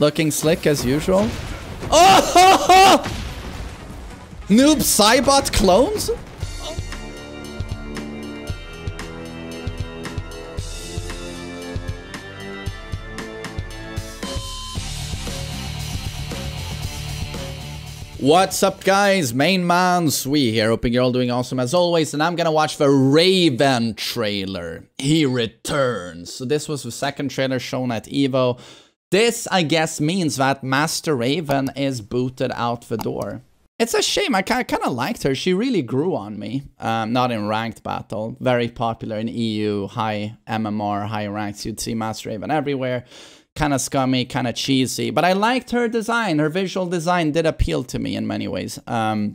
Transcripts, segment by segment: Looking slick as usual. Oh! Ho, ho! Noob Saibot clones? Oh. What's up, guys? Main man Swee here. Hoping you're all doing awesome as always. And I'm gonna watch the Raven trailer. He returns. So this was the second trailer shown at Evo. This, I guess, means that Master Raven is booted out the door. It's a shame. I kind of liked her. She really grew on me. Not in ranked battle. Very popular in EU, high MMR, high ranks. You'd see Master Raven everywhere. Kind of scummy, kind of cheesy. But I liked her design. Her visual design did appeal to me in many ways. Who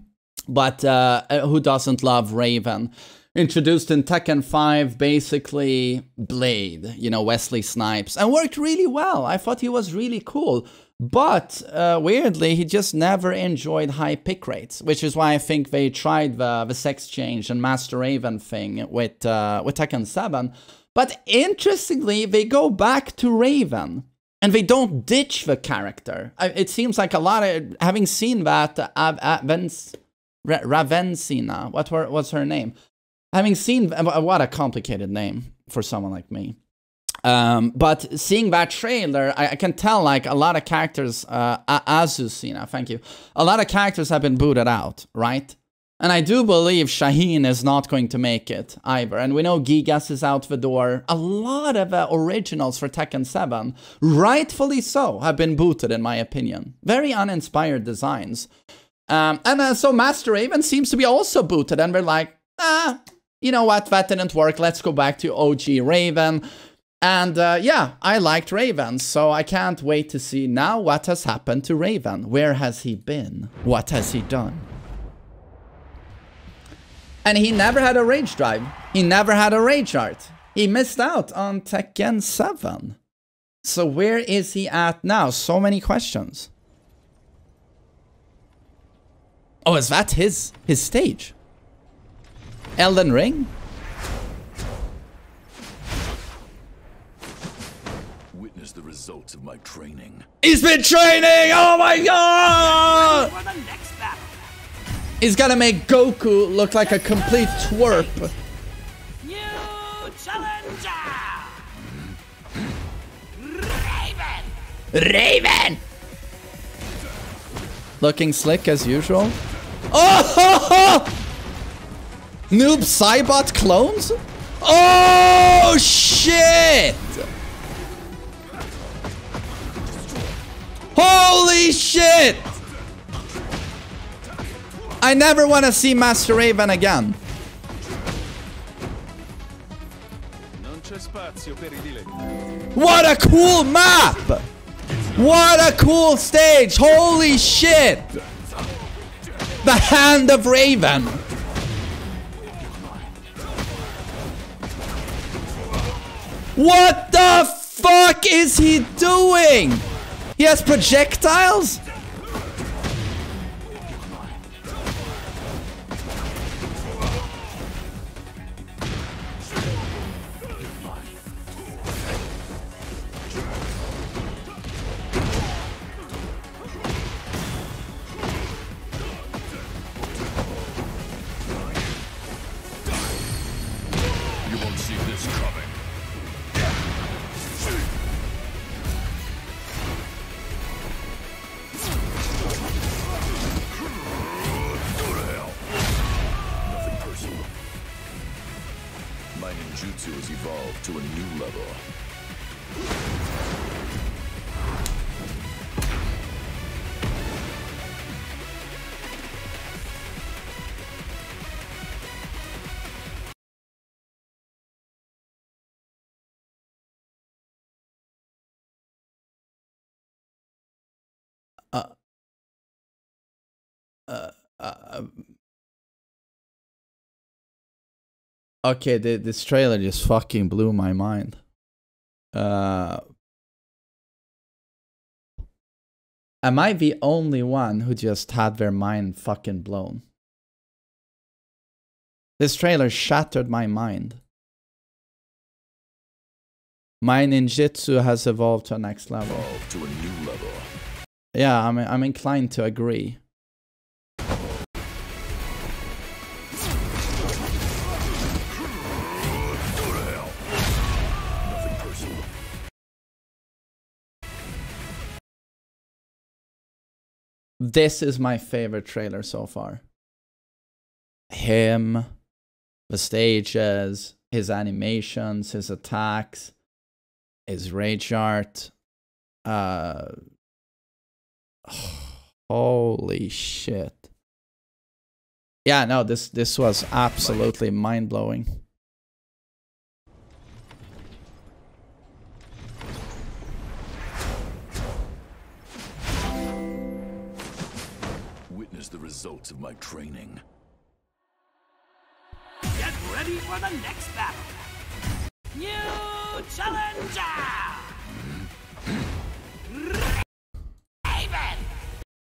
doesn't love Raven? Introduced in Tekken 5, basically Blade, you know, Wesley Snipes, and worked really well. I thought he was really cool, but weirdly, he just never enjoyed high pick rates, which is why I think they tried the sex change and Master Raven thing with Tekken 7. But interestingly, they go back to Raven. And they don't ditch the character. It seems like a lot of, having seen that, Ravencina, what's her name? Having seen, what a complicated name for someone like me. But seeing that trailer, I can tell like a lot of characters, Azucena, thank you. A lot of characters have been booted out, right? And I do believe Shaheen is not going to make it either. And we know Gigas is out the door. A lot of originals for Tekken 7, rightfully so, have been booted in my opinion. Very uninspired designs. So Master Raven seems to be also booted and we're like, ah, you know what, that didn't work, let's go back to OG Raven. And yeah, I liked Raven, so I can't wait to see now what has happened to Raven. Where has he been? What has he done? And he never had a rage drive. He never had a rage art. He missed out on Tekken 7. So where is he at now? So many questions. Oh, is that his stage? Elden Ring? Witness the results of my training. He's been training! Oh my god! He's gonna make Goku look like a complete twerp. New challenger! Raven! Raven! Looking slick as usual. Oh! Ho, ho! Noob Saibot clones? Oh shit! Holy shit! I never want to see Master Raven again. What a cool map! What a cool stage! Holy shit! The Hand of Raven! What the fuck is he doing? He has projectiles? You won't see this coming. Jutsu has evolved to a new level. Okay, this trailer just fucking blew my mind. Am I the only one who just had their mind fucking blown? This trailer shattered my mind. my ninjutsu has evolved to a next level. Yeah, I'm inclined to agree. This is my favorite trailer so far. Him, the stages, his animations, his attacks, his rage art. Holy shit. Yeah, no, this was absolutely mind-blowing. Witness the results of my training. Get ready for the next battle. New challenger.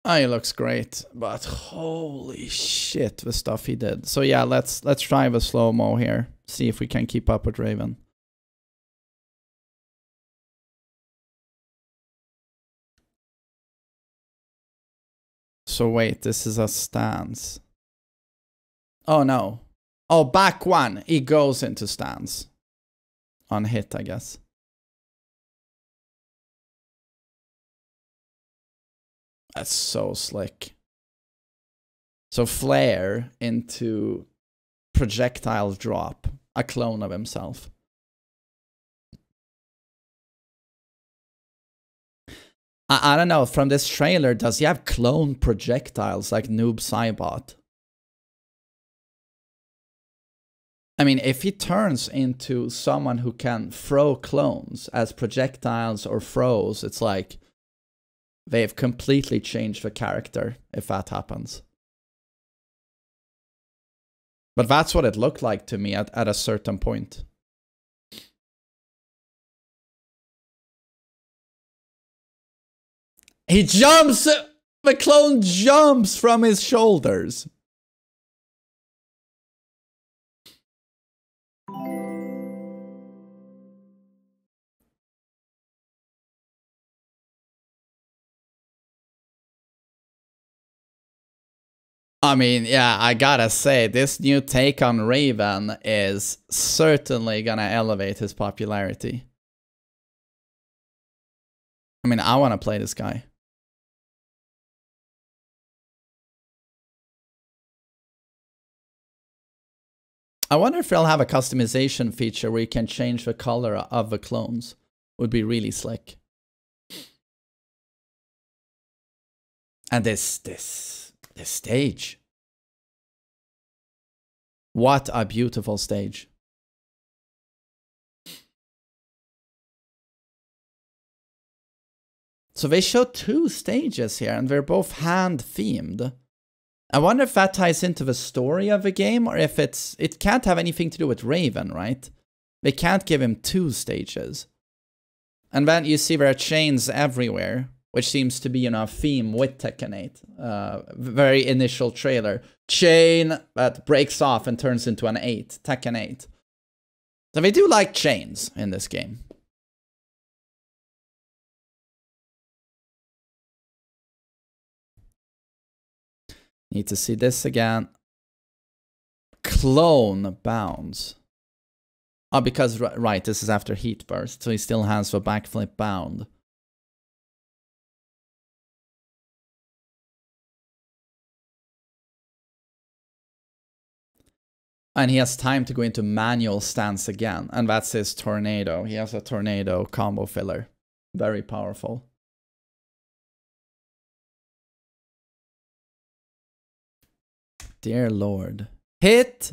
Oh, he looks great, but holy shit, the stuff he did. So yeah, let's try the slow-mo here. See if we can keep up with Raven. So wait, this is a stance. Oh no. Oh, back one. He goes into stance. On hit, I guess. That's so slick. So flare into projectile drop, a clone of himself. I don't know, from this trailer, does he have clone projectiles like Noob Saibot? I mean, if he turns into someone who can throw clones as projectiles or throws, it's like... they've completely changed the character, if that happens. But that's what it looked like to me at a certain point. He jumps! The clone jumps from his shoulders! I mean, yeah, I gotta say, this new take on Raven is certainly gonna elevate his popularity. I mean, I wanna play this guy. I wonder if they'll have a customization feature where you can change the color of the clones. Would be really slick. And this stage. What a beautiful stage. So they show two stages here and they're both hand themed. I wonder if that ties into the story of the game or if it can't have anything to do with Raven, right? They can't give him two stages. And then you see there are chains everywhere, which seems to be, you know, a theme with Tekken 8. Very initial trailer. Chain that breaks off and turns into an 8. Tekken 8. So they do like chains in this game. Need to see this again. Clone bounce. Oh, because, right, this is after heat burst. So he still has the backflip bound. And he has time to go into manual stance again. And that's his tornado. He has a tornado combo filler. Very powerful. Dear Lord. Hit.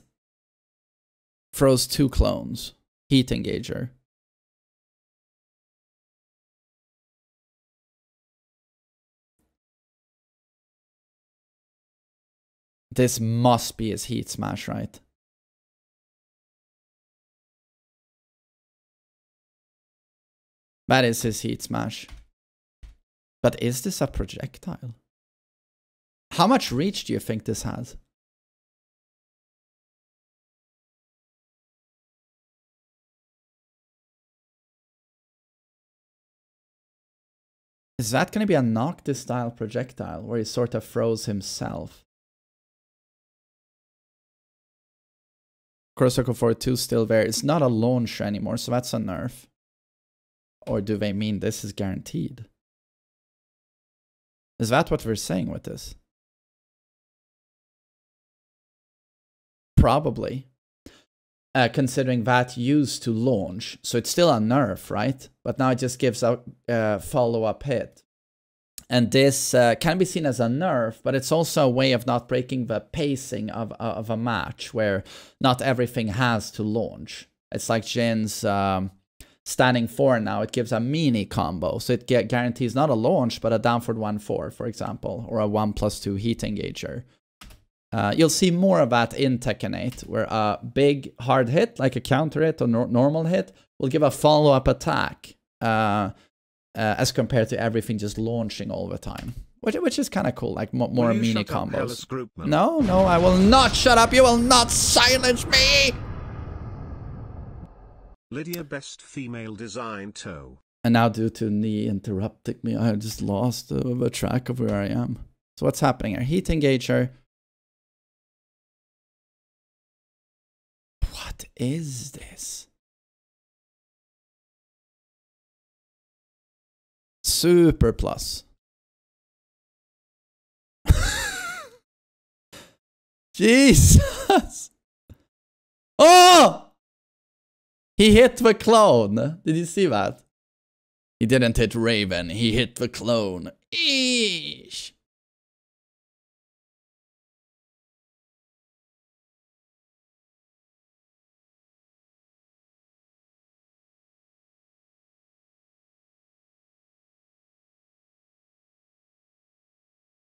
Throws two clones. Heat engager. This must be his heat smash, right? That is his heat smash. But is this a projectile? How much reach do you think this has? Is that going to be a Noctis-style projectile where he sort of froze himself? Kurosoko 4-2 still there. It's not a launch anymore, so that's a nerf. Or do they mean this is guaranteed? Is that what we're saying with this? Probably. Considering that used to launch, so it's still a nerf, right? But now it just gives a follow-up hit. And this can be seen as a nerf, but it's also a way of not breaking the pacing of a match where not everything has to launch. It's like Jin's standing 4 now. It gives a mini combo, so it guarantees not a launch, but a downward 1-4, for example, or a 1+2 heat engager. You'll see more of that in Tekken 8, where a big hard hit, like a counter hit or normal hit, will give a follow-up attack as compared to everything just launching all the time, which is kind of cool, like more mini combos. No, no, I will not shut up. You will not silence me. Lydia, best female design toe. And now, due to me interrupting me, I just lost the track of where I am. So what's happening here? Heat engager. What is this? Super plus. Jesus. Oh! He hit the clone. Did you see that? He didn't hit Raven. He hit the clone. Eesh.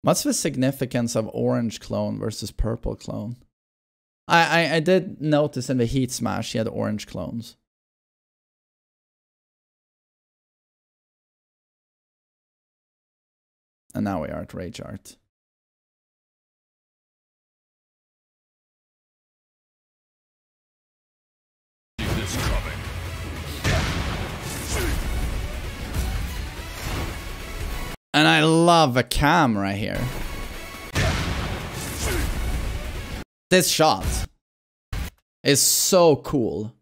What's the significance of orange clone versus purple clone? I did notice in the heat smash he had orange clones. And now we are at Rage Art. And I love a cam right here. This shot is so cool.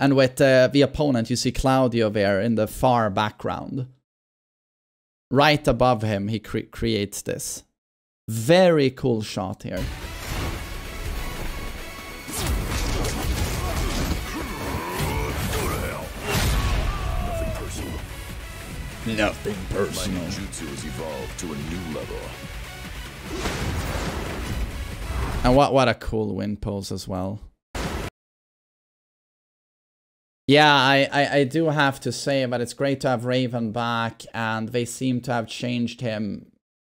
And with the opponent, you see Claudio there in the far background. Right above him, he creates this. Very cool shot here. Nothing personal. My ninjutsu has evolved to a new level. And what a cool wind pose as well. Yeah, I do have to say that it's great to have Raven back, and they seem to have changed him.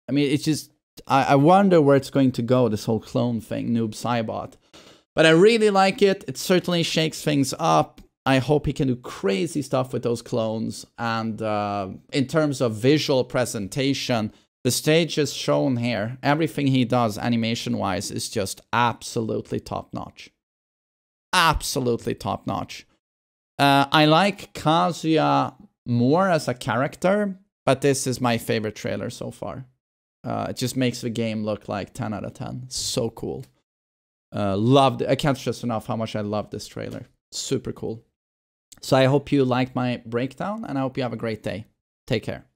I mean, it's just, I wonder where it's going to go, this whole clone thing, Noob Saibot. But I really like it. It certainly shakes things up. I hope he can do crazy stuff with those clones. And in terms of visual presentation, the stage is shown here. Everything he does animation-wise is just absolutely top-notch. Absolutely top-notch. I like Kazuya more as a character, but this is my favorite trailer so far. It just makes the game look like 10 out of 10. So cool. Loved it. I can't stress enough how much I love this trailer. Super cool. So I hope you liked my breakdown, and I hope you have a great day. Take care.